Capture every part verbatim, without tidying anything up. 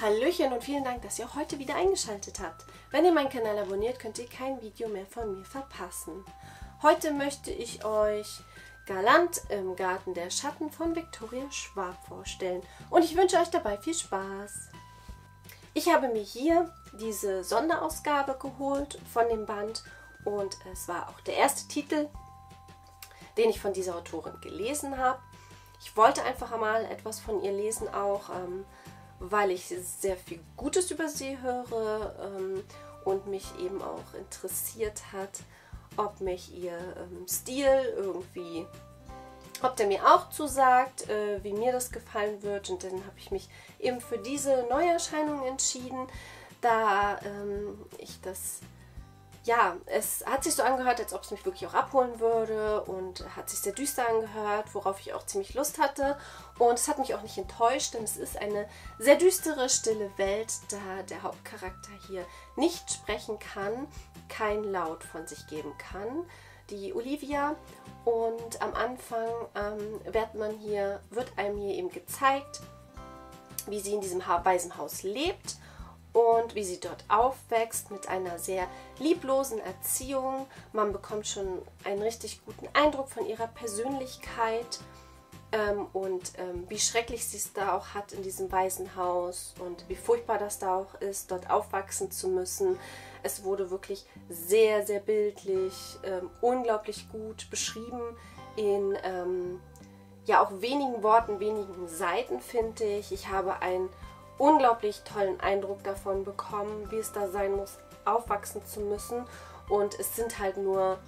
Hallöchen und vielen Dank, dass ihr auch heute wieder eingeschaltet habt. Wenn ihr meinen Kanal abonniert, könnt ihr kein Video mehr von mir verpassen. Heute möchte ich euch Galant im Garten der Schatten von Victoria Schwab vorstellen und ich wünsche euch dabei viel Spaß. Ich habe mir hier diese Sonderausgabe geholt von dem Band und es war auch der erste Titel, den ich von dieser Autorin gelesen habe. Ich wollte einfach mal etwas von ihr lesen, auch ähm, weil ich sehr viel Gutes über sie höre ähm, und mich eben auch interessiert hat, ob mich ihr ähm, Stil irgendwie, ob der mir auch zusagt, äh, wie mir das gefallen wird. Und dann habe ich mich eben für diese Neuerscheinung entschieden, da ähm, ich das, ja, es hat sich so angehört, als ob es mich wirklich auch abholen würde und hat sich sehr düster angehört, worauf ich auch ziemlich Lust hatte. Und es hat mich auch nicht enttäuscht, denn es ist eine sehr düstere, stille Welt, da der Hauptcharakter hier nicht sprechen kann, kein Laut von sich geben kann, die Olivia. Und am Anfang ähm, wird man hier, wird einem hier eben gezeigt, wie sie in diesem Waisenhaus lebt. Und wie sie dort aufwächst mit einer sehr lieblosen Erziehung. Man bekommt schon einen richtig guten Eindruck von ihrer Persönlichkeit ähm, und ähm, wie schrecklich sie es da auch hat in diesem Waisenhaus und wie furchtbar das da auch ist, dort aufwachsen zu müssen. Es wurde wirklich sehr, sehr bildlich, ähm, unglaublich gut beschrieben in ähm, ja auch wenigen Worten, wenigen Seiten, finde ich. Ich habe ein unglaublich tollen Eindruck davon bekommen, wie es da sein muss, aufwachsen zu müssen. Und es sind halt nur,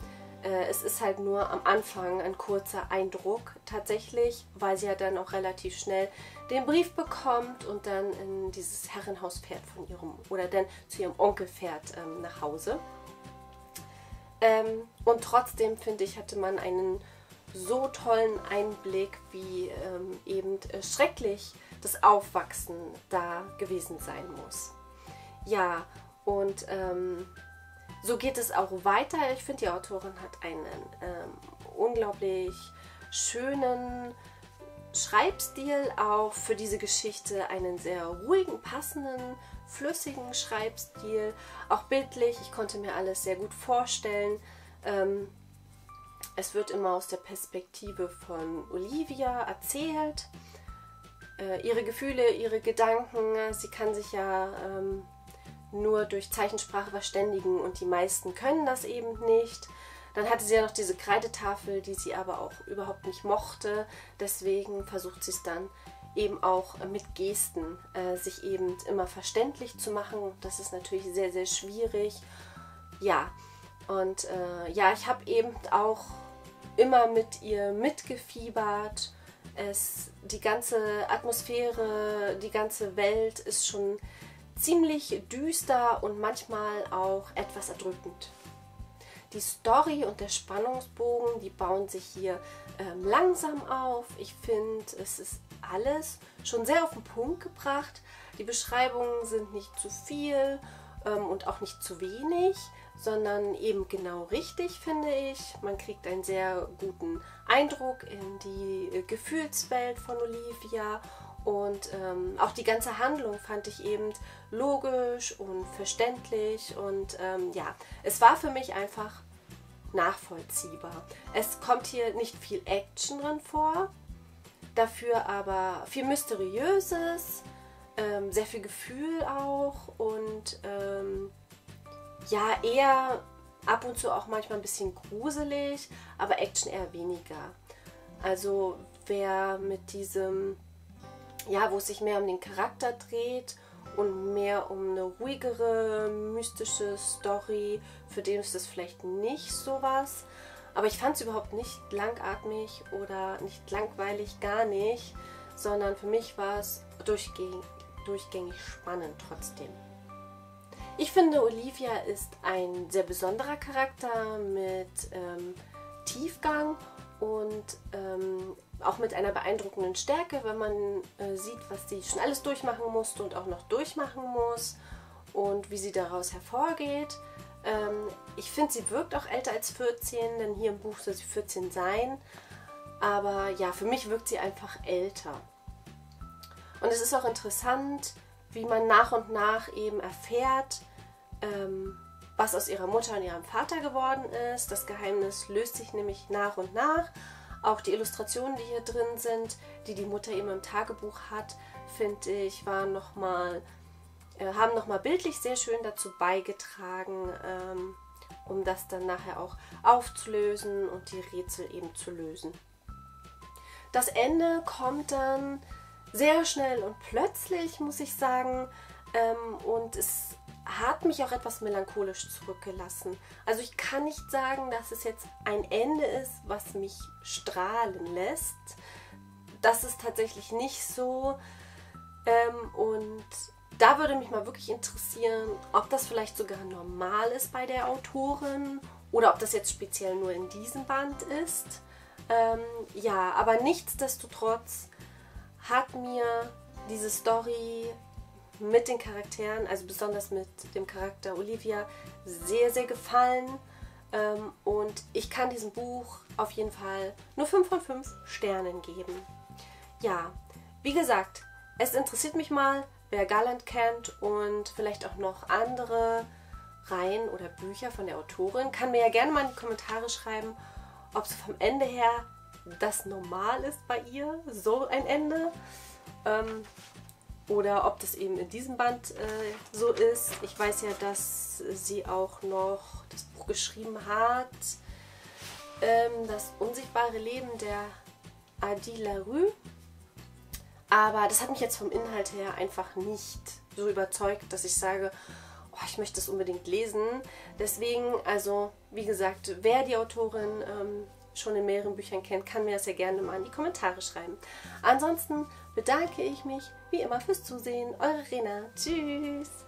äh, es ist halt nur am Anfang ein kurzer Eindruck tatsächlich, weil sie ja dann auch relativ schnell den Brief bekommt und dann in dieses Herrenhaus fährt von ihrem oder dann zu ihrem Onkel fährt ähm, nach Hause. Ähm, und trotzdem finde ich, hatte man einen so tollen Einblick, wie ähm, eben äh, schrecklich das Aufwachsen da gewesen sein muss. Ja, und ähm, so geht es auch weiter. Ich finde, die Autorin hat einen ähm, unglaublich schönen Schreibstil, auch für diese Geschichte einen sehr ruhigen, passenden, flüssigen Schreibstil, auch bildlich. Ich konnte mir alles sehr gut vorstellen. Ähm, Es wird immer aus der Perspektive von Olivia erzählt, äh, ihre Gefühle, ihre Gedanken. Sie kann sich ja ähm, nur durch Zeichensprache verständigen und die meisten können das eben nicht. Dann hatte sie ja noch diese Kreidetafel, die sie aber auch überhaupt nicht mochte. Deswegen versucht sie es dann eben auch mit Gesten, äh, sich eben immer verständlich zu machen. Das ist natürlich sehr, sehr schwierig. Ja, und äh, ja, ich habe eben auch immer mit ihr mitgefiebert. Es, die ganze Atmosphäre, die ganze Welt ist schon ziemlich düster und manchmal auch etwas erdrückend. Die Story und der Spannungsbogen, die bauen sich hier ähm, langsam auf. Ich finde, es ist alles schon sehr auf den Punkt gebracht. Die Beschreibungen sind nicht zu viel ähm, und auch nicht zu wenig, sondern eben genau richtig, finde ich. Man kriegt einen sehr guten Eindruck in die Gefühlswelt von Olivia und ähm, auch die ganze Handlung fand ich eben logisch und verständlich und ähm, ja, es war für mich einfach nachvollziehbar. Es kommt hier nicht viel Action drin vor, dafür aber viel Mysteriöses, ähm, sehr viel Gefühl auch und ähm, ja, eher ab und zu auch manchmal ein bisschen gruselig, aber Action eher weniger. Also wer mit diesem, ja, wo es sich mehr um den Charakter dreht und mehr um eine ruhigere, mystische Story, für den ist das vielleicht nicht sowas. Aber ich fand es überhaupt nicht langatmig oder nicht langweilig, gar nicht, sondern für mich war es durchgängig, durchgängig spannend trotzdem. Ich finde, Olivia ist ein sehr besonderer Charakter mit ähm, Tiefgang und ähm, auch mit einer beeindruckenden Stärke, wenn man äh, sieht, was sie schon alles durchmachen musste und auch noch durchmachen muss und wie sie daraus hervorgeht. Ähm, ich finde, sie wirkt auch älter als vierzehn, denn hier im Buch soll sie vierzehn sein, aber ja, für mich wirkt sie einfach älter. Und es ist auch interessant, wie man nach und nach eben erfährt, ähm, was aus ihrer Mutter und ihrem Vater geworden ist. Das Geheimnis löst sich nämlich nach und nach. Auch die Illustrationen, die hier drin sind, die die Mutter eben im Tagebuch hat, finde ich, waren noch mal, äh, haben nochmal bildlich sehr schön dazu beigetragen, ähm, um das dann nachher auch aufzulösen und die Rätsel eben zu lösen. Das Ende kommt dann sehr schnell und plötzlich, muss ich sagen, ähm, und es hat mich auch etwas melancholisch zurückgelassen. Also ich kann nicht sagen, dass es jetzt ein Ende ist, was mich strahlen lässt. Das ist tatsächlich nicht so. Ähm, und da würde mich mal wirklich interessieren, ob das vielleicht sogar normal ist bei der Autorin oder ob das jetzt speziell nur in diesem Band ist. Ähm, ja, aber nichtsdestotrotz hat mir diese Story mit den Charakteren, also besonders mit dem Charakter Olivia, sehr, sehr gefallen. Und ich kann diesem Buch auf jeden Fall nur fünf von fünf Sternen geben. Ja, wie gesagt, es interessiert mich mal, wer Gallant kennt und vielleicht auch noch andere Reihen oder Bücher von der Autorin. Kann mir ja gerne mal in die Kommentare schreiben, ob so vom Ende her das normal ist bei ihr, so ein Ende. Ähm, Oder ob das eben in diesem Band äh, so ist. Ich weiß ja, dass sie auch noch das Buch geschrieben hat. Ähm, das unsichtbare Leben der Addie LaRue. Aber das hat mich jetzt vom Inhalt her einfach nicht so überzeugt, dass ich sage, oh, ich möchte das unbedingt lesen. Deswegen, also wie gesagt, wer die Autorin ähm, schon in mehreren Büchern kennt, kann mir das ja gerne mal in die Kommentare schreiben. Ansonsten bedanke ich mich wie immer fürs Zusehen. Eure Rena. Tschüss!